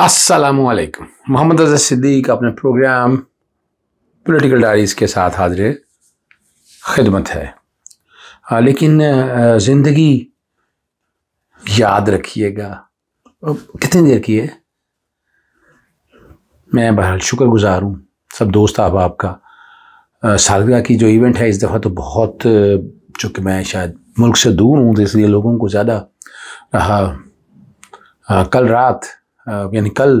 अस्सलामुअलैकुम। मोहम्मद अजहर सिद्दीक अपने programme political diaries के साथ हाजिर खिदमत है। लेकिन ज़िंदगी याद रखिएगा। कितनी देर की है? मैं बहरहाल शुक्रगुज़ार हूँ सब दोस्त अहबाब का। सालगिरह की जो इवेंट है इस दफ़ा तो बहुत, चूँकि मैं शायद मुल्क से दूर हूँ तो इसलिए लोगों को ज़्यादा रहा। कल रात यानी कल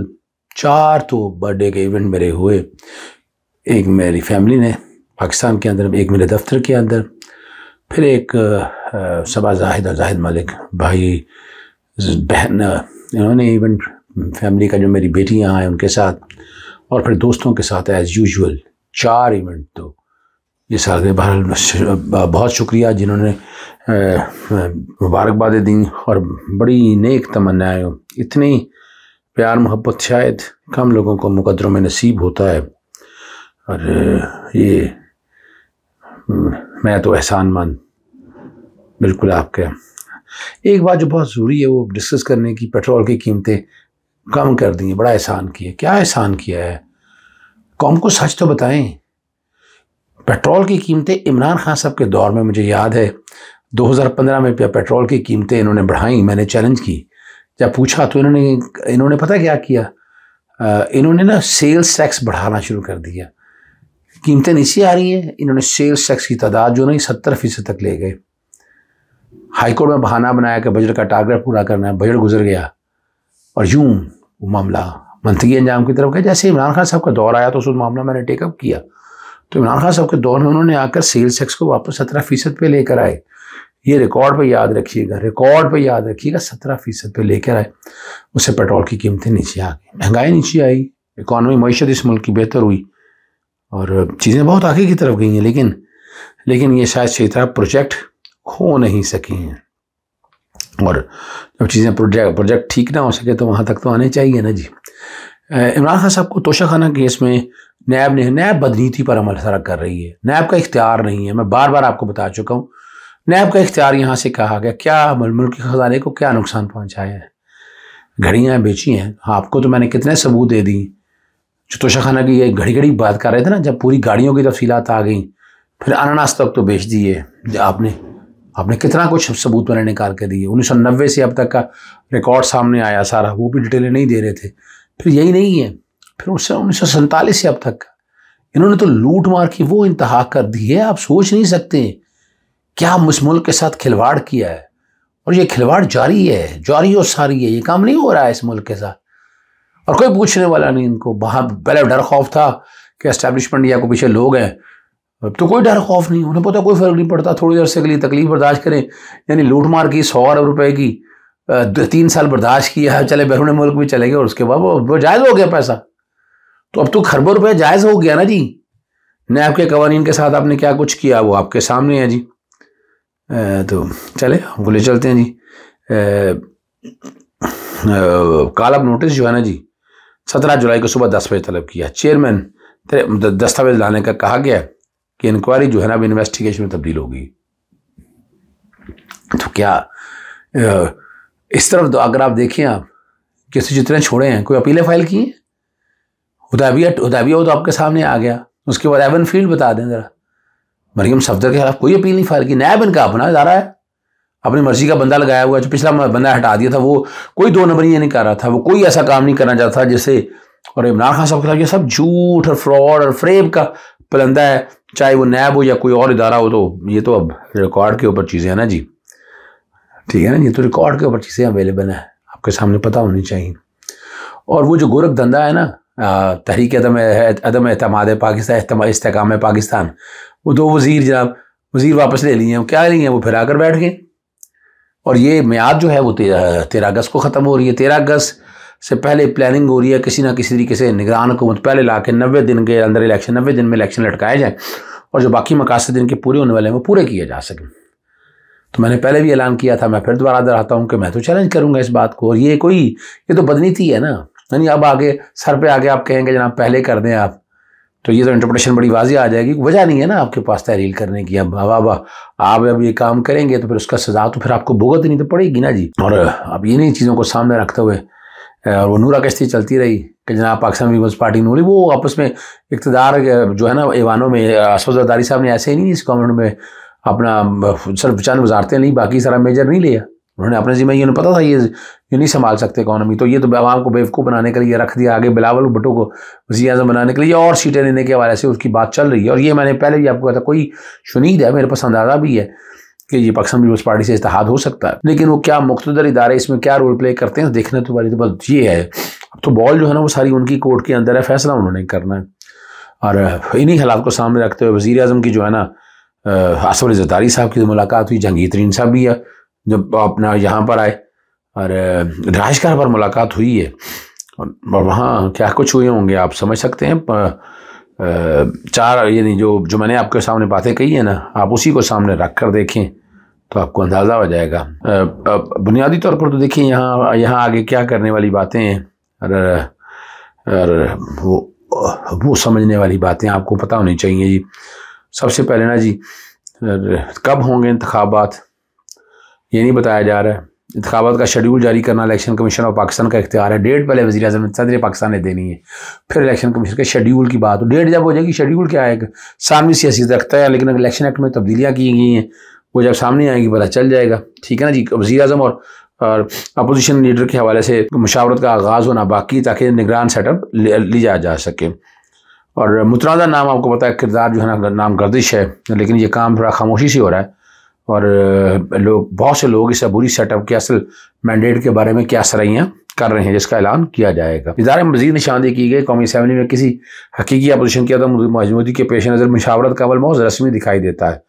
4 तो बर्थडे के इवेंट मेरे हुए, एक मेरी फैमिली ने पाकिस्तान के अंदर, एक मेरे दफ्तर के अंदर, फिर एक सबा जाहिद और जाहिद मलिक भाई बहन, इन्होंने इवेंट फैमिली का, जो मेरी बेटियां हैं उनके साथ, और फिर दोस्तों के साथ एज़ यूजुअल 4 इवेंट। तो ये सारे बहरहाल बहुत शुक्रिया जिन्होंने मुबारकबादें दी और बड़ी नेक तमन्नाएँ। इतनी प्यार मोहब्बत शायद कम लोगों को मुकद्दरों में नसीब होता है, और ये मैं तो एहसानमंद बिल्कुल आपके। एक बात जो बहुत ज़रूरी है वो डिस्कस करने की, पेट्रोल की कीमतें कम कर दी हैं, बड़ा एहसान किया। क्या एहसान किया है? कौम को सच तो बताएं। पेट्रोल की कीमतें इमरान खान साहब के दौर में, मुझे याद है 2015 में पेट्रोल की कीमतें इन्होंने बढ़ाई, मैंने चैलेंज की। जब पूछा तो इन्होंने पता क्या किया, इन्होंने ना सेल्स टैक्स बढ़ाना शुरू कर दिया। कीमतें नीचे आ रही हैं, इन्होंने सेल्स टैक्स की तादाद जो नहीं 70% तक ले गए। हाईकोर्ट में बहाना बनाया कि बजट का टारगेट पूरा करना है, बजट गुजर गया, और यूं वो मामला मंतकी अंजाम की तरफ गया। जैसे इमरान खान साहब का दौर आया तो उस मामला मैंने टेकअप किया, तो इमरान खान साहब के दौर में उन्होंने आकर सेल्स टैक्स को वापस 17% पर लेकर आए। ये रिकॉर्ड पे याद रखिएगा, रिकॉर्ड पे याद रखिएगा, 17% पे लेकर आए। उससे पेट्रोल की कीमतें नीचे आ गई, महंगाई नीचे आई, इकॉनमी मीशत इस मुल्क की बेहतर हुई, और चीज़ें बहुत आगे की तरफ गई हैं। लेकिन ये शायद क्षेत्र प्रोजेक्ट हो नहीं सके हैं, और जब चीज़ें प्रोजेक्ट ठीक ना हो सके तो वहाँ तक तो आने चाहिए ना जी। इमरान खान साहब को तोशाखाना केस में नैब ने, नैब बदनीति पर अमल सरा कर रही है, नैब का इख्तियार नहीं है। मैं बार बार आपको बता चुका हूँ, नैब का इख्तियार यहाँ से कहा गया। क्या मुल्क के खजाने को क्या नुकसान पहुँचाया है? घड़ियाँ बेची हैं आपको, तो मैंने कितने सबूत दे दी। जो तोशाखाना की ये घड़ी घड़ी बात कर रहे थे ना, जब पूरी गाड़ियों की तफसीलात आ गई, फिर अनानास तक तो बेच दिए आपने कितना कुछ सबूत मैंने निकाल के दिए। 1990 से अब तक का रिकॉर्ड सामने आया सारा, वो भी डिटेलें नहीं दे रहे थे। फिर यही नहीं है, फिर उससे 1947 से अब तक का इन्होंने तो लूट मार की वो इंतहा कर दी है, आप सोच नहीं सकते क्या इस मुल्क के साथ खिलवाड़ किया है। और ये खिलवाड़ जारी है, जारी और सारी है, ये काम नहीं हो रहा है इस मुल्क के साथ, और कोई पूछने वाला नहीं इनको। बाहर पहले डर खौफ था कि एस्टेब्लिशमेंट या को पीछे लोग हैं, अब तो कोई डर खौफ नहीं, उन्हें पता कोई फ़र्क नहीं पड़ता, थोड़ी देर से के लिए तकलीफ बर्दाश्त करें। यानी लूट मार की 100 अरब रुपए की 3 साल बर्दाश्त किया, चले बैरून मुल्क भी चले गए, और उसके बाद वो जायज़ हो गया पैसा। तो अब तो खरबों रुपये जायज़ हो गया ना जी। नैब के कवानीन के साथ आपने क्या कुछ किया वो आपके सामने है जी। तो चले हमको ले चलते हैं जी। कालब नोटिस जो है ना जी, 17 जुलाई को सुबह 10 बजे तलब किया। चेयरमैन दस्तावेज लाने का कहा गया कि इंक्वायरी जो है ना अब इन्वेस्टिगेशन में तब्दील होगी। तो क्या इस तरफ अगर आप देखें, आप किसी जितने छोड़े हैं, कोई अपीलें फाइल की हैं? उदाबिया वो तो आपके सामने आ गया, उसके बाद एवन फील्ड बता दें ज़रा। मरियम सफदर के खिलाफ कोई अपील नहीं फाइल की, नैब इनका अपना इदारा है, अपनी मर्जी का बंदा लगाया हुआ है। जो पिछला बंदा हटा दिया था वो कोई 2 नंबरी नहीं कर रहा था, वो कोई ऐसा काम नहीं करना चाहता जिससे। और इमरान खान साहब के खिलाफ ये सब झूठ और फ्रॉड और फ्रेब का पलंदा है, चाहे वो नैब हो या कोई और इदारा हो। तो ये तो अब रिकॉर्ड के ऊपर चीज़ें हैं ना जी, ठीक है ना, ये तो रिकॉर्ड के ऊपर चीज़ें अवेलेबल हैं, आपके सामने पता होनी चाहिए। और वो जो गोरख धंधा है ना, तहरीक अदम एतमाद पाकिस्तान, इस्तेकाम पाकिस्तान, वो 2 वज़ीर जनाब वज़ीर वापस ले लिए हैं। क्या लिए हैं? वो फिर आकर बैठ गए। और ये मियाद जो है वो 13 अगस्त को ख़त्म हो रही है। 13 अगस्त से पहले प्लानिंग हो रही है किसी ना किसी तरीके से, निगरान हुकूमत पहले ला के 90 दिन के अंदर इलेक्शन, 90 दिन में इलेक्शन लटकाए जाएँ, और जो बाकी मकासद इनके पूरे होने वाले हैं वो पूरे किए जा सकें। तो मैंने पहले भी ऐलान किया था, मैं फिर दोबारा दोहराता हूँ कि मैं तो चैलेंज करूँगा इस बात को। और ये तो बदनीति है ना, यानी अब आगे सर पे आगे आप कहेंगे जनाब पहले कर दें आप, तो ये तो इंटरप्रिटेशन बड़ी वाजिया आ जाएगी। वजह नहीं है ना आपके पास तहरील करने की। अब आप अब ये काम करेंगे तो फिर उसका सजा तो फिर आपको भुगतनी तो पड़ेगी ना जी। और अब इन्हीं चीज़ों को सामने रखते हुए और वो नूरा कश्ती चलती रही कि जनाब पाकिस्तान पीपल्स पार्टी नूरी, वो आपस में इकतदार जो है ना ऐवानों में। आसिफ जरदारी साहब ने ऐसे ही नहीं इस गवर्नमेंट में अपना सिर्फ चंद वजारतें नहीं, बाकी सारा मेजर नहीं लिया उन्होंने अपने जिम्मे। ये पता था ये नहीं संभाल सकते इकॉनमी, तो ये तो आवाम को बेवकूफ़ बनाने के लिए रख दिया। आगे बिलावल भुट्टो को वज़ीर आज़म बनाने के लिए और सीटें लेने के हवाले से उसकी बात चल रही है। और ये मैंने पहले भी आपको कहा था, कोई शुनीद है, मेरे पास अंदाज़ा भी है कि ये पाकिस्तान पीपल्स पार्टी से इत्तेहाद हो सकता है, लेकिन वो क्या मुख्तदर इदारे इसमें क्या रोल प्ले करते हैं देखने तो वाली तो बस ये है। अब तो बॉल जो है ना वो सारी उनकी कोर्ट के अंदर है, फैसला उन्होंने करना है। और इन्हीं हालात को सामने रखते हुए वज़ीर आज़म की जो है ना आसिफ जरदारी साहब की मुलाकात हुई, जहांगीर तरीन साहब भी है जब अपना यहाँ पर आए, और राजघर पर मुलाकात हुई है। और वहाँ क्या कुछ हुए होंगे आप समझ सकते हैं। चार यानी जो मैंने आपके सामने बातें कही है ना, आप उसी को सामने रख कर देखें तो आपको अंदाज़ा हो जाएगा। बुनियादी तौर पर तो देखिए यहाँ आगे क्या करने वाली बातें हैं और वो समझने वाली बातें आपको पता होनी चाहिए जी। सबसे पहले ना जी कब होंगे इंतखाबात ये नहीं बताया जा रहा है। इंतखाबात का शेड्यूल जारी करना इलेक्शन कमीशन ऑफ पाकिस्तान का इख्तियार है। डेट पहले वज़ीर आज़म सदर पाकिस्तान ने देनी है, फिर इलेक्शन कमीशन के शेड्यूल की बात हो। डेट जब हो जाएगी, शेड्यूल क्या आएगा सामने सियासी रखता है, लेकिन इलेक्शन एक्ट में तब्दीलियाँ की गई हैं, वो जब सामने आएगी पता चल जाएगा। ठीक है ना जी। वज़ीर आज़म और अपोजिशन लीडर के हवाले से मुशावरत का आगाज़ होना बाकी, ताकि निगरान सेटअप लिया जा सके। और मुतनाज़ा नाम आपको पता है किरदार जो है ना नाम गर्दिश है, लेकिन ये काम थोड़ा खामोशी से हो रहा है। और लोग बहुत से लोग इस अबूरी सेटअप के असल मैंडेट के बारे में क्या सराहियाँ कर रहे हैं, जिसका ऐलान किया जाएगा। इदारे में मज़ीद निशानदेही की गई। कौमी असम्बली में किसी हकीकी अपोजिशन की अदम मौजूदगी के पेश नज़र मुशावरत का अमल बहुत रस्मी दिखाई देता है।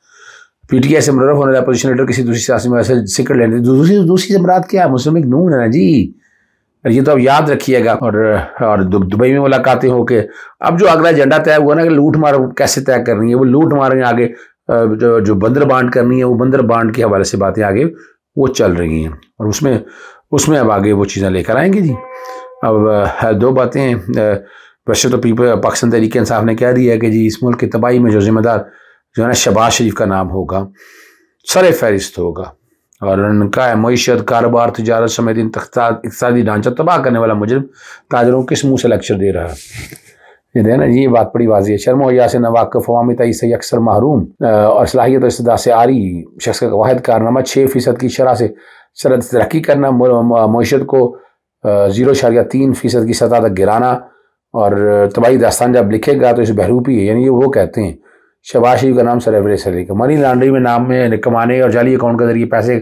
पीटीआई से मुरफ होने वाले अपोजिशन लीडर किसी दूसरी सियासी में ऐसे सिक्रेट लेने दूसरी जमरात क्या है, मुस्लिम लीग नून है ना जी, ये तो आप याद रखिएगा। और दुबई में मुलाकातें होकर अब जो अगला एजेंडा तय हुआ ना कि लूट मार कैसे तय करनी है, वो लूट मार आगे जो बंदर बांट करनी है, वो बंदर बांट के हवाले से बातें आगे वो चल रही हैं। और उसमें अब आगे वो चीज़ें लेकर आएंगे जी। अब दो बातें हैं। वैसे तो पाकिस्तान तहरीक इंसाफ ने कह दिया है कि जी इस मुल्क की तबाही में जो जिम्मेदार जो है ना शहबाज शरीफ का नाम होगा, सर फहरिस्त होगा। और उन्होंने कहा है मीशत कारोबार तजारत समेत इकतसादी ढांचा तबाह करने वाला मुजरिम ताजरों किस मुँह से लेक्चर दे रहा है, ये देना ये बात बड़ी वाजी है। शर्म या से नवाकफ़ अवामी तई से अक्सर महरूम और सलाहियत इस्तदा से आरी शख्स का वाहिद कारनामा 6% की शरह से सरद तरक्की करना, मीशत को 0.3% की सतह तक गिराना। और तबाही दास्तान जब लिखेगा तो इस बहरूपी है, यानी ये वो कहते हैं शहबाज शरीफ का नाम सर का मनी लॉन्ड्री में नाम में कमाने और जाली अकाउंट के जरिए पैसे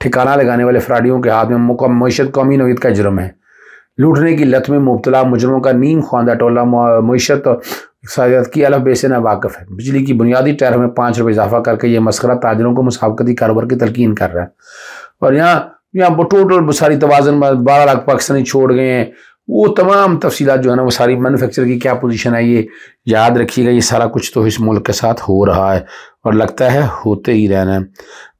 ठिकाना लगाने वाले फ्राडियों के हाथ में मीशत कौमी नौीद का जुर्म है। लूटने की लत में मुबतला मुजरमों का नीम ख्वानदा टोला मीशत और इकसादियात की अलफ बेस नावाकफ़ है। बिजली की बुनियादी टैरिफ में 5 रुपये इजाफा करके ये मस्करा ताजरों को मुसाबकती कारोबार की तलकीन कर रहा है। और यहाँ टोटल सारी तवाज़ुन 12 लाख पाकिस्तानी छोड़ गए हैं। वो तमाम तफसीलात जो है ना वो सारी मैनुफैक्चर की क्या पोजीशन है, ये याद रखिएगा। ये सारा कुछ तो इस मुल्क के साथ हो रहा है और लगता है होते ही रहना है।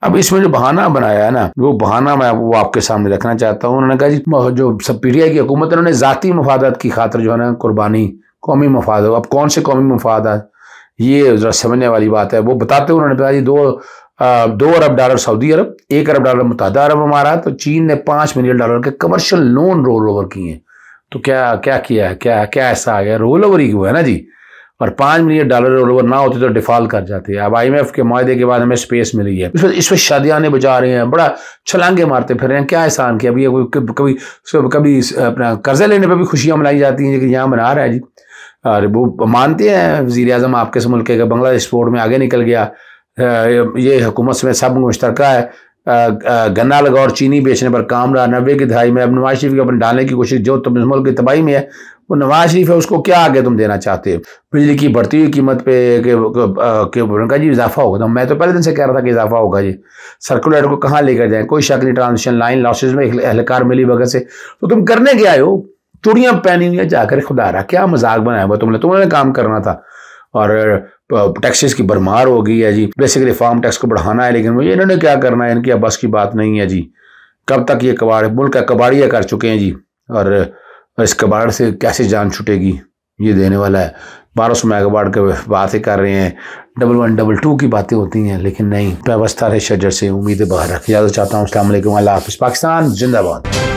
अब इसमें जो बहाना बनाया है ना, वो बहाना मैं वो आपके सामने रखना चाहता हूँ। उन्होंने कहा जी जो सब पीटीआई की हुकूमत है उन्होंने ज़ाती मफादात की खातर जो है ना कुर्बानी कौमी मफाद। अब कौन से कौमी मफाद है ये ज़रा समझने वाली बात है। वो बताते हुए उन्होंने कहा जी $2 अरब सऊदी अरब, $1 अरब मुत्तहदा अरब अमारात, तो चीन ने $5 मिलियन के कमर्शियल लोन रोल ओवर किए हैं। तो क्या क्या किया है, क्या क्या ऐसा आ गया, रोल ओवर ही हुआ है ना जी। और $5 मिलियन रोल ओवर ना होते तो डिफॉल्ट कर जाते हैं। अब IMF के माहदे के बाद हमें स्पेस मिली है, इस पर शादियाने बजा रहे हैं, बड़ा छलांगे मारते फिर रहे हैं। क्या एहसान किया अभी, कभी अपना कर्जा लेने पर भी खुशियाँ मनाई जाती हैं, लेकिन यहाँ मना रहा है जी। और वो मानते हैं वज़ीर आज़म आपके इस मुल्क का बांग्लादेश बोर्ड में आगे निकल गया, ये हुकूमत से सब मुश्तरका है। गन्ना लगा और चीनी बेचने पर कामरा 90 की दहाई में अब नवाज शरीफ के अपन डालने की कोशिश, जो तुम इस मुल्क की तबाही में है वो नवाज शरीफ है, उसको क्या आगे तुम देना चाहते हो। बिजली की बढ़ती हुई कीमत पे उनका जी इजाफा होगा, मैं तो पहले दिन से कह रहा था कि इजाफा होगा जी। सर्कुलर को कहाँ लेकर जाएँ, कोई शक नहीं। ट्रांजिशन लाइन लॉसेज में एहलकार मिली बगैर से, तो तुम करने क्या आए हो, चूड़ियाँ पहनी हुई है जाकर खुदा रहा, क्या मजाक बनाया हुआ तुमने, तुम्हारा काम करना था। और टैक्सेस की भरमार हो गई है जी, बेसिक रिफॉर्म टैक्स को बढ़ाना है, लेकिन मुझे इन्होंने क्या करना है, इनकी अब बस की बात नहीं है जी। कब तक ये कबाड़ मुल्क का कबाड़िया कर चुके हैं जी, और इस कबाड़ से कैसे जान छुटेगी ये देने वाला है। 1200 मेगावाट के बातें कर रहे हैं, 1122 की बातें होती हैं, लेकिन नहीं व्यवस्था है शजर से उम्मीदें बाहर रख। याद चाहता हूँ, अस्सलाम वालेकुम, अल्लाह हाफिज़, पाकिस्तान जिंदाबाद।